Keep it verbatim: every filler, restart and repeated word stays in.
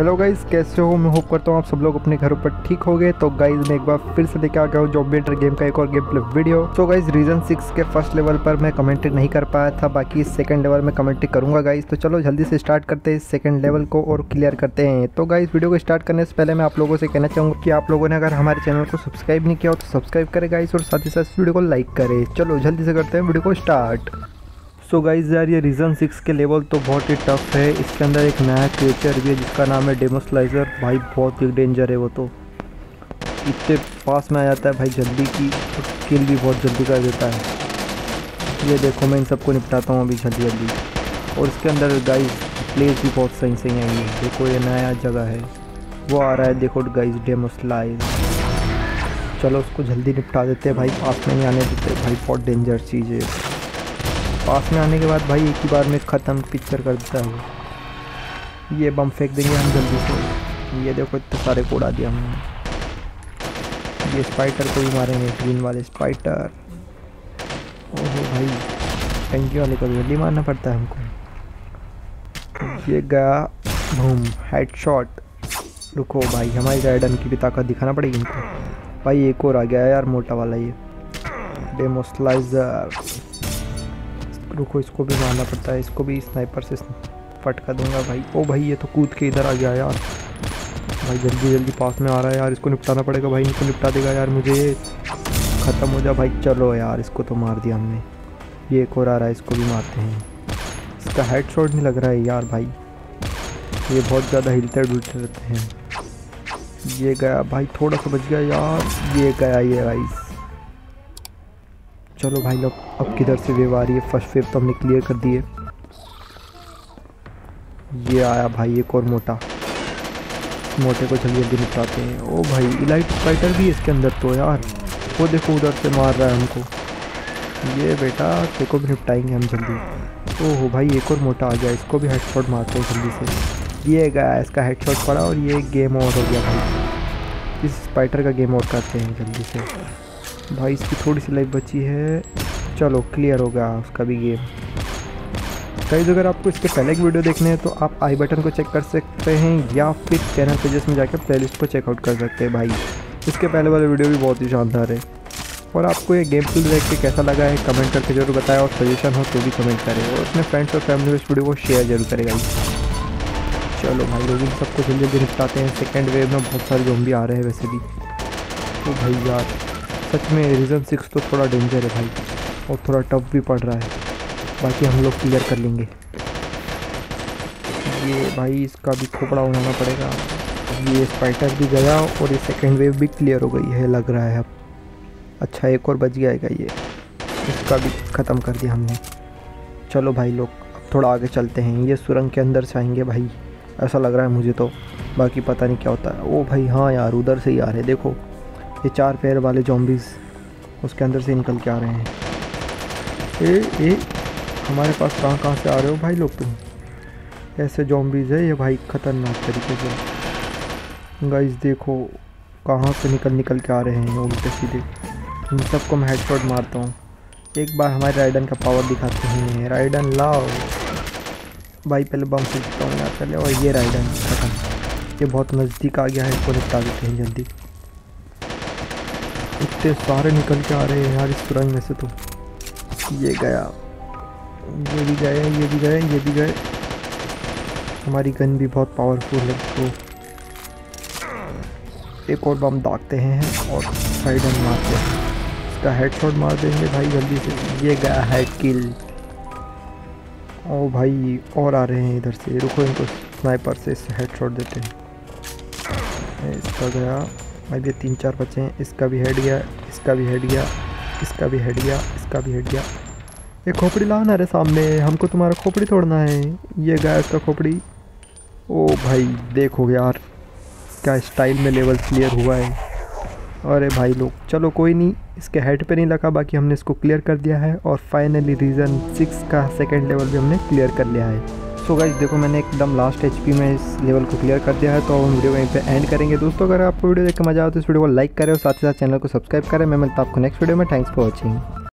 Hello guys, कैसे हो। मैं होप करता हूँ आप सब लोग अपने घरों पर ठीक हो गए। तो गाइज मैं एक बार फिर से लेके आ गया हूँ जॉम्बी हंटर गेम का एक और गेम प्ले वीडियो। तो गाइज रीजन सिक्स के फर्स्ट लेवल पर मैं कमेंट्री नहीं कर पाया था, बाकी सेकंड लेवल में कमेंट्री करूँगा गाइज। तो चलो जल्दी से स्टार्ट करते हैं सेकंड लेवल को और क्लियर करते हैं। तो गाइज वीडियो को स्टार्ट करने से पहले मैं आप लोगों से कहना चाहूँगा कि आप लोगों ने अगर हमारे चैनल को सब्सक्राइब नहीं किया हो तो सब्सक्राइब करें गाइज, और साथ ही साथ वीडियो को लाइक करें। चलो जल्दी से करते हैं वीडियो को स्टार्ट। सो गाइज यार ये रीजन सिक्स के लेवल तो बहुत ही टफ है। इसके अंदर एक नया क्रिएचर भी है जिसका नाम है डेमोस्लाइजर। भाई बहुत ही डेंजर है वो, तो इतने पास में आ जाता है भाई जल्दी की किल भी बहुत जल्दी कर देता है। ये देखो मैं इन सबको निपटाता हूँ अभी जल्दी जल्दी। और इसके अंदर गाइज प्लेस भी बहुत सही सही आई है। देखो ये नया जगह है, वो आ रहा है। देखो गाइज डेमोस्लाइजर, चलो उसको जल्दी निपटा देते हैं भाई, पास में नहीं आने देते भाई। बहुत डेंजर चीज़ है, पास में आने के बाद भाई एक ही बार में ख़त्म पिक्चर कर देता है। ये बम फेंक देंगे हम जल्दी से। ये देखो इतने सारे को उड़ा दिया हमने। ये स्पाइडर को भी मारेंगे, ग्रीन वाले स्पाइडर। ओहो भाई टंकी वाले को जल्दी मारना पड़ता है हमको। ये गया बूम, हेडशॉट। रुको भाई हमारी राइडन की भी ताकत दिखाना पड़ेगी इनको। भाई एक और आ गया यार मोटा वाला, ये डेमोस्लाइजर। रुको इसको भी मारना पड़ता है, इसको भी स्नाइपर से फटका दूंगा भाई। ओ भाई ये तो कूद के इधर आ गया यार। भाई जल्दी जल्दी पास में आ रहा है यार, इसको निपटाना पड़ेगा भाई। इनको निपटा देगा यार मुझे, ख़त्म हो जा भाई। चलो यार इसको तो मार दिया हमने। ये एक और आ रहा है, इसको भी मारते हैं। इसका हेडशॉट नहीं लग रहा है यार भाई, ये बहुत ज़्यादा हिलते डुलते रहते हैं। ये गया भाई, थोड़ा सा बच गया यार। ये गया ये भाई। चलो भाई लोग अब किधर से वेव आ रही है। फर्स्ट वेव तो हमने क्लियर कर दिए। ये आया भाई एक और मोटा, मोटे को जल्दी जल्दी निपटाते हैं। ओ भाई इलाइट फाइटर भी इसके अंदर तो यार। वो देखो उधर से मार रहा है हमको। ये बेटा देखो भी निपटाएंगे हम जल्दी। ओहो भाई एक और मोटा आ गया, इसको भी हेडशॉट मारते हैं जल्दी से। ये गया, इसका हेडशॉट पड़ा और ये गेम ओवर हो गया भाई। इस फाइटर का गेम ओवर करते हैं जल्दी से भाई। इसकी थोड़ी सी लाइफ बची है, चलो क्लियर हो गया उसका भी गेम। गाइस अगर आपको इसके पहले की वीडियो देखने हैं तो आप आई बटन को चेक कर सकते हैं, या फिर चैनल पेजेस में जाकर प्लेलिस्ट को चेकआउट कर सकते हैं भाई। इसके पहले वाले वीडियो भी बहुत ही शानदार है। और आपको ये गेम प्ले देख के कैसा लगा है कमेंट करके जरूर बताएं, और सजेशन हो तो भी कमेंट करें, और अपने फ्रेंड्स और फैमिली में इस वीडियो को शेयर जरूर करें गाइस। चलो भाई लोग इन सबको जल्दी जल्दी निपटाते हैं। सेकेंड वेव में बहुत सारे ज़ॉम्बी आ रहे हैं वैसे भी। तो भाई यार सच में रीजन सिक्स तो थोड़ा डेंजर है भाई, और थोड़ा टफ भी पड़ रहा है, बाकी हम लोग क्लियर कर लेंगे। ये भाई इसका भी खोपड़ा उड़ाना पड़ेगा। ये स्पाइडर भी गया और ये सेकेंड वेव भी क्लियर हो गई है लग रहा है अब। अच्छा एक और बच गया है, ये इसका भी ख़त्म कर दिया हमने। चलो भाई लोग अब थोड़ा आगे चलते हैं। ये सुरंग के अंदर से आएंगे भाई ऐसा लग रहा है मुझे तो, बाकी पता नहीं क्या होता है। ओ भाई हाँ यार उधर से ही आ रहे, देखो ये चार पैर वाले जॉम्बीज़ उसके अंदर से निकल के आ रहे हैं। ए ए हमारे पास कहाँ कहाँ से आ रहे हो भाई लोग तुम। ऐसे जॉम्बीज़ है ये भाई ख़तरनाक तरीके से। गाइस देखो कहाँ से निकल निकल के आ रहे हैं उल्टे सीधे। इन सबको मैं हेडशॉट मारता हूँ। एक बार हमारे राइडन का पावर दिखाते हैं। राइडन लाओ भाई, पहले बम फेंकता हूँ यार पहले। और ये राइडन ख़त्म, ये बहुत नज़दीक आ गया है, इसको निपटा देते हैं जल्दी। इतने सारे निकल के आ रहे हैं यार इस सुरंग में से तो। ये गया, ये भी गए, ये भी गए, ये भी गए। हमारी गन भी बहुत पावरफुल है तो। एक और बम दागते हैं और साइड में मारते हैं। इसका हेडशॉट मार देंगे भाई जल्दी से। ये गया हेड किल। ओ भाई और आ रहे हैं इधर से, रुको इनको स्नाइपर से हेडशॉट देते हैं। इसका गया, अब ये तीन चार बचे हैं। इसका भी हेड गया, इसका भी हेड गया, इसका भी हेड गया, इसका भी हेड गया। ये खोपड़ी लाना है सामने, हमको तुम्हारा खोपड़ी तोड़ना है। ये गया इसका खोपड़ी। ओ भाई देखो यार क्या स्टाइल में लेवल क्लियर हुआ है। अरे भाई लोग चलो कोई नहीं, इसके हेड पे नहीं लगा, बाकी हमने इसको क्लियर कर दिया है। और फाइनली रीजन सिक्स का सेकेंड लेवल भी हमने क्लियर कर लिया है। सो गाइस देखो मैंने एकदम लास्ट एचपी में इस लेवल को क्लियर कर दिया है। तो हम वीडियो यहीं पे एंड करेंगे दोस्तों। अगर आपको वीडियो देख के मजा आया तो इस वीडियो को लाइक करें, और साथ ही साथ चैनल को सब्सक्राइब करें। मैं मिलता हूं आपको नेक्स्ट वीडियो में। Thanks for watching.